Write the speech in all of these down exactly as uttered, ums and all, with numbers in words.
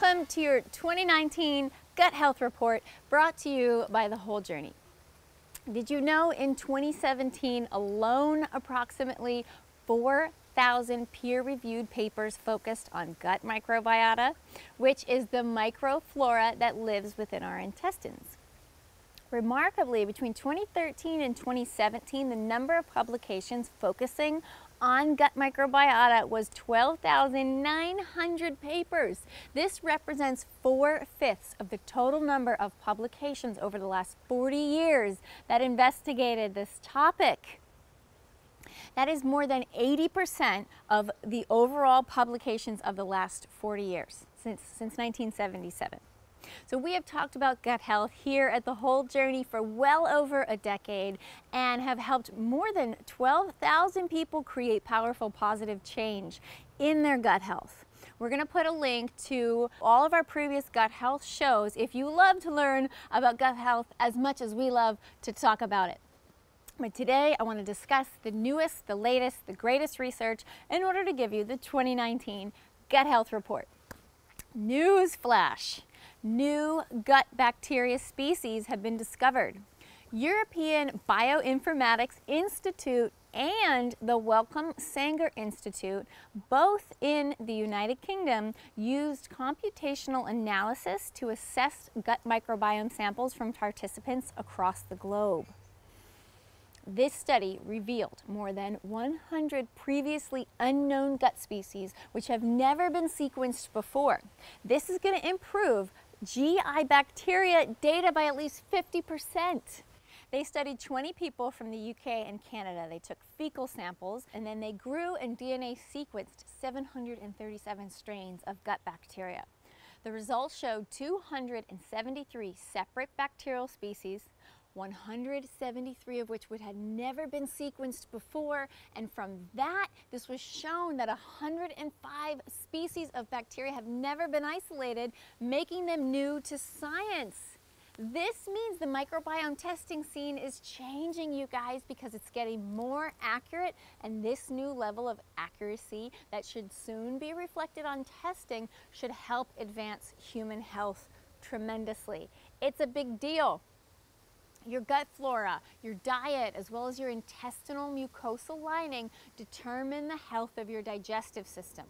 Welcome to your twenty nineteen Gut Health Report, brought to you by The Whole Journey. Did you know in twenty seventeen alone, approximately four thousand peer-reviewed papers focused on gut microbiota, which is the microflora that lives within our intestines? Remarkably, between twenty thirteen and twenty seventeen, the number of publications focusing on gut microbiota was twelve thousand nine hundred papers. This represents four-fifths of the total number of publications over the last forty years that investigated this topic. That is more than eighty percent of the overall publications of the last forty years, since, since nineteen seventy-seven. So we have talked about gut health here at The Whole Journey for well over a decade and have helped more than twelve thousand people create powerful positive change in their gut health. We're going to put a link to all of our previous gut health shows if you love to learn about gut health as much as we love to talk about it. But today I want to discuss the newest, the latest, the greatest research in order to give you the twenty nineteen Gut Health Report. Newsflash! New gut bacteria species have been discovered. European Bioinformatics Institute and the Wellcome Sanger Institute, both in the United Kingdom, used computational analysis to assess gut microbiome samples from participants across the globe. This study revealed more than one hundred previously unknown gut species which have never been sequenced before. This is going to improve G I bacteria data by at least fifty percent. They studied twenty people from the U K and Canada. They took fecal samples and then they grew and D N A sequenced seven hundred thirty-seven strains of gut bacteria. The results showed two hundred seventy-three separate bacterial species, one hundred seventy-three of which would had never been sequenced before, and from that this was shown that one hundred five species of bacteria have never been isolated, making them new to science. This means the microbiome testing scene is changing, you guys, because it's getting more accurate, and this new level of accuracy that should soon be reflected on testing should help advance human health tremendously. It's a big deal. Your gut flora, your diet, as well as your intestinal mucosal lining determine the health of your digestive system.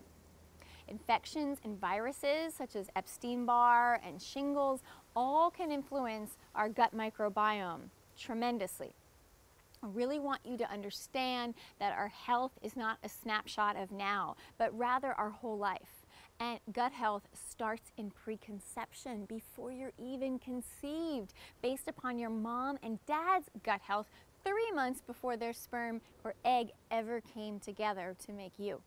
Infections and viruses such as Epstein-Barr and shingles all can influence our gut microbiome tremendously. I really want you to understand that our health is not a snapshot of now, but rather our whole life. And gut health starts in preconception, before you're even conceived, based upon your mom and dad's gut health three months before their sperm or egg ever came together to make you.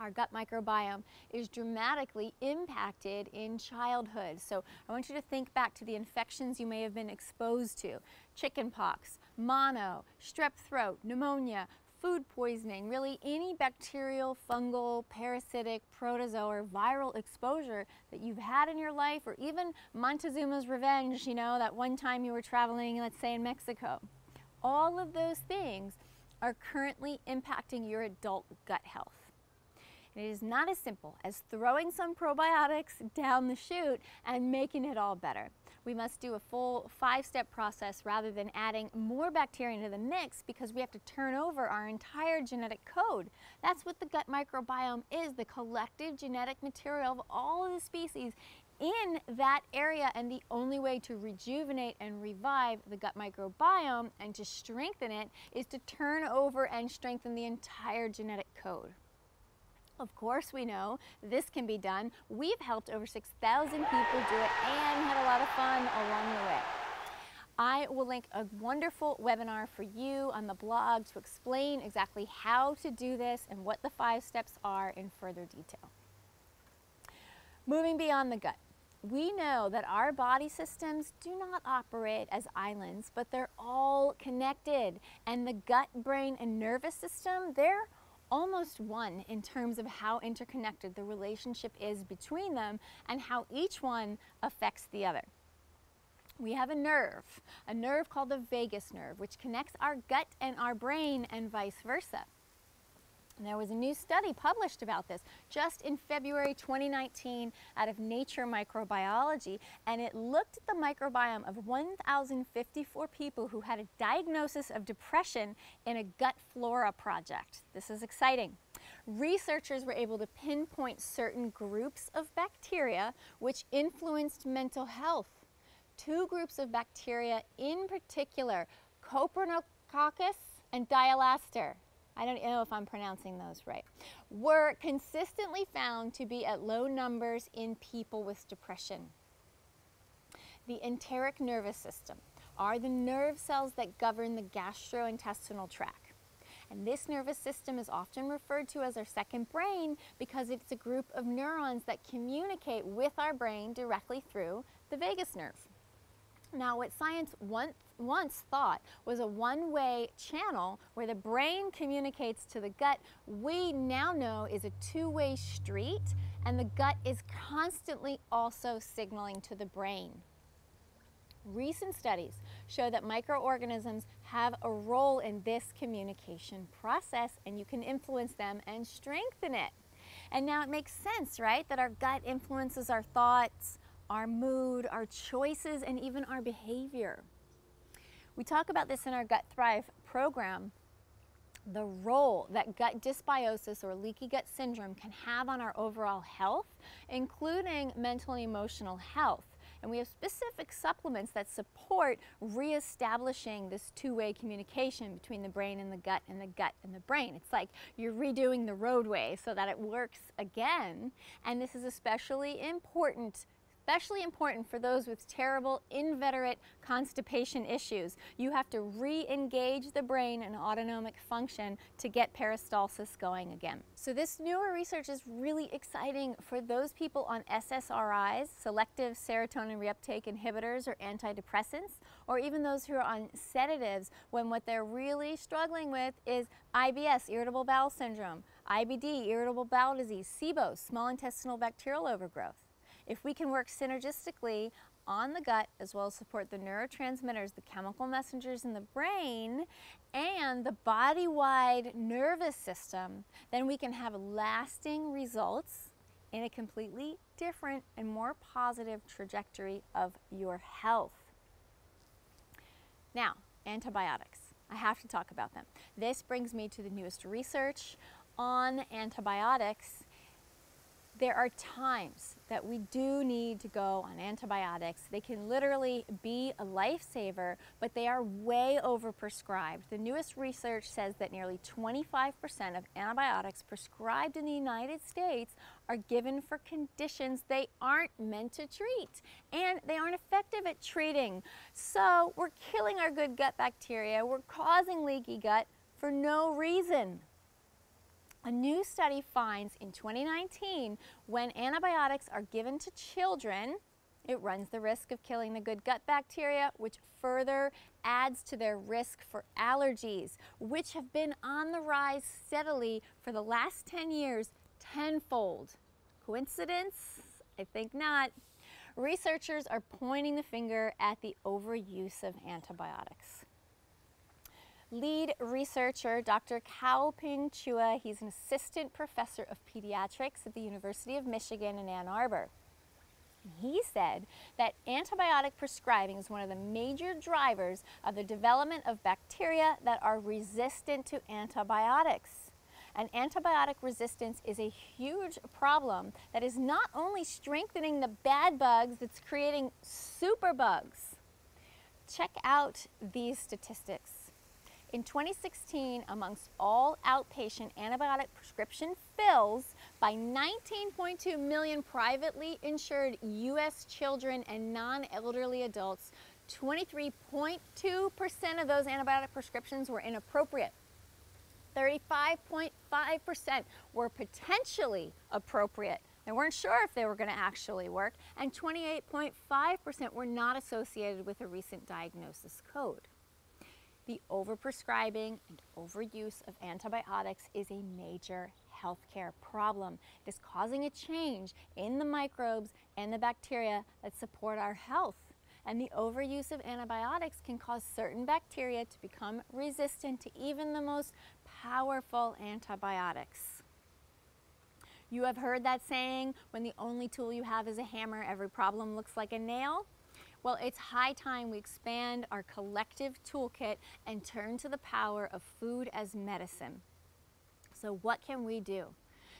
Our gut microbiome is dramatically impacted in childhood. So I want you to think back to the infections you may have been exposed to: chickenpox, mono, strep throat, pneumonia, food poisoning, really any bacterial, fungal, parasitic, protozoa, or viral exposure that you've had in your life, or even Montezuma's Revenge, you know, that one time you were traveling, let's say in Mexico. All of those things are currently impacting your adult gut health. And it is not as simple as throwing some probiotics down the chute and making it all better. We must do a full five-step process rather than adding more bacteria into the mix, because we have to turn over our entire genetic code. That's what the gut microbiome is, the collective genetic material of all of the species in that area, and the only way to rejuvenate and revive the gut microbiome and to strengthen it is to turn over and strengthen the entire genetic code. Of course, we know this can be done. We've helped over six thousand people do it and had a lot of fun along the way. I will link a wonderful webinar for you on the blog to explain exactly how to do this and what the five steps are in further detail. Moving beyond the gut, we know that our body systems do not operate as islands, but they're all connected, and the gut, brain, and nervous system, they're almost one in terms of how interconnected the relationship is between them and how each one affects the other. We have a nerve, a nerve called the vagus nerve, which connects our gut and our brain and vice versa. And there was a new study published about this just in February twenty nineteen out of Nature Microbiology, and it looked at the microbiome of one thousand fifty-four people who had a diagnosis of depression in a gut flora project. This is exciting. Researchers were able to pinpoint certain groups of bacteria which influenced mental health. Two groups of bacteria in particular, Coprococcus and Dialister, I don't know if I'm pronouncing those right, were consistently found to be at low numbers in people with depression. The enteric nervous system are the nerve cells that govern the gastrointestinal tract. And this nervous system is often referred to as our second brain because it's a group of neurons that communicate with our brain directly through the vagus nerve. Now, what science once, once thought was a one-way channel where the brain communicates to the gut, we now know is a two-way street, and the gut is constantly also signaling to the brain. Recent studies show that microorganisms have a role in this communication process, and you can influence them and strengthen it. And now it makes sense, right, that our gut influences our thoughts, our mood, our choices, and even our behavior. We talk about this in our Gut Thrive program, the role that gut dysbiosis or leaky gut syndrome can have on our overall health, including mental and emotional health. And we have specific supplements that support reestablishing this two-way communication between the brain and the gut and the gut and the brain. It's like you're redoing the roadway so that it works again. And this is especially important Especially important for those with terrible inveterate constipation issues. You have to re-engage the brain and autonomic function to get peristalsis going again. So this newer research is really exciting for those people on S S R Is, selective serotonin reuptake inhibitors or antidepressants, or even those who are on sedatives when what they're really struggling with is I B S, irritable bowel syndrome, I B D, irritable bowel disease, SIBO, small intestinal bacterial overgrowth. If we can work synergistically on the gut, as well as support the neurotransmitters, the chemical messengers in the brain, and the body-wide nervous system, then we can have lasting results in a completely different and more positive trajectory of your health. Now, antibiotics. I have to talk about them. This brings me to the newest research on antibiotics. There are times that we do need to go on antibiotics. They can literally be a lifesaver, but they are way overprescribed. The newest research says that nearly twenty-five percent of antibiotics prescribed in the United States are given for conditions they aren't meant to treat, and they aren't effective at treating. So we're killing our good gut bacteria, we're causing leaky gut for no reason. A new study finds in twenty nineteen, when antibiotics are given to children, it runs the risk of killing the good gut bacteria, which further adds to their risk for allergies, which have been on the rise steadily for the last ten years, tenfold. Coincidence? I think not. Researchers are pointing the finger at the overuse of antibiotics. Lead researcher, Doctor Kao Ping Chua, he's an assistant professor of pediatrics at the University of Michigan in Ann Arbor. He said that antibiotic prescribing is one of the major drivers of the development of bacteria that are resistant to antibiotics. And antibiotic resistance is a huge problem that is not only strengthening the bad bugs, it's creating superbugs. Check out these statistics. In twenty sixteen, amongst all outpatient antibiotic prescription fills by nineteen point two million privately insured U S children and non-elderly adults, twenty-three point two percent of those antibiotic prescriptions were inappropriate. thirty-five point five percent were potentially appropriate. They weren't sure if they were going to actually work, and twenty-eight point five percent were not associated with a recent diagnosis code. The overprescribing and overuse of antibiotics is a major healthcare problem. It is causing a change in the microbes and the bacteria that support our health. And the overuse of antibiotics can cause certain bacteria to become resistant to even the most powerful antibiotics. You have heard that saying, when the only tool you have is a hammer, every problem looks like a nail. Well, it's high time we expand our collective toolkit and turn to the power of food as medicine. So what can we do?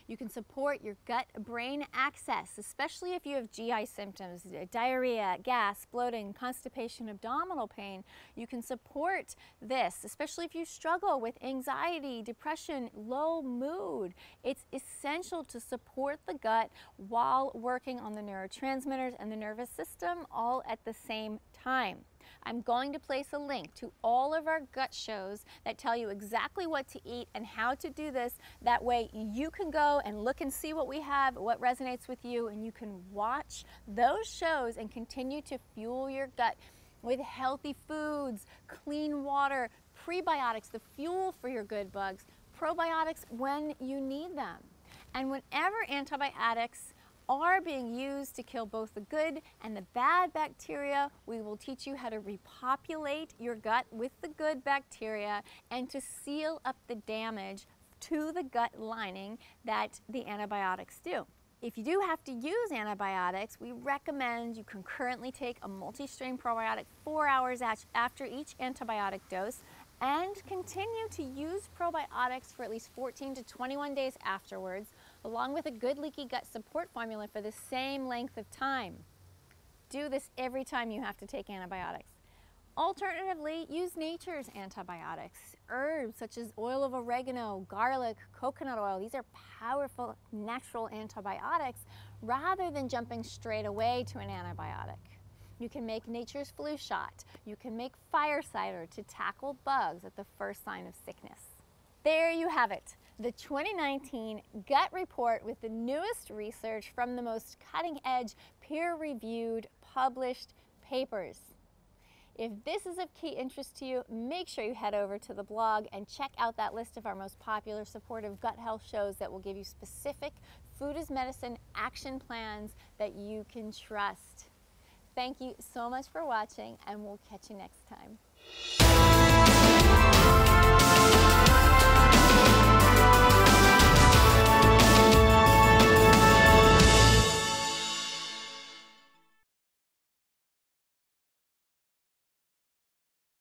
You can support your gut-brain axis, especially if you have G I symptoms, diarrhea, gas, bloating, constipation, abdominal pain. You can support this, especially if you struggle with anxiety, depression, low mood. It's essential to support the gut while working on the neurotransmitters and the nervous system all at the same time. I'm going to place a link to all of our gut shows that tell you exactly what to eat and how to do this. That way you can go and look and see what we have, what resonates with you, and you can watch those shows and continue to fuel your gut with healthy foods, clean water, prebiotics, the fuel for your good bugs, probiotics when you need them. And whenever antibiotics are being used to kill both the good and the bad bacteria, we will teach you how to repopulate your gut with the good bacteria and to seal up the damage to the gut lining that the antibiotics do. If you do have to use antibiotics, we recommend you concurrently take a multi-strain probiotic four hours after each antibiotic dose and continue to use probiotics for at least fourteen to twenty-one days afterwards, along with a good leaky gut support formula for the same length of time. Do this every time you have to take antibiotics. Alternatively, use nature's antibiotics. Herbs such as oil of oregano, garlic, coconut oil, these are powerful natural antibiotics rather than jumping straight away to an antibiotic. You can make nature's flu shot. You can make fire cider to tackle bugs at the first sign of sickness. There you have it. The twenty nineteen Gut Report with the newest research from the most cutting-edge, peer-reviewed, published papers. If this is of key interest to you, make sure you head over to the blog and check out that list of our most popular supportive gut health shows that will give you specific food as medicine action plans that you can trust. Thank you so much for watching, and we'll catch you next time.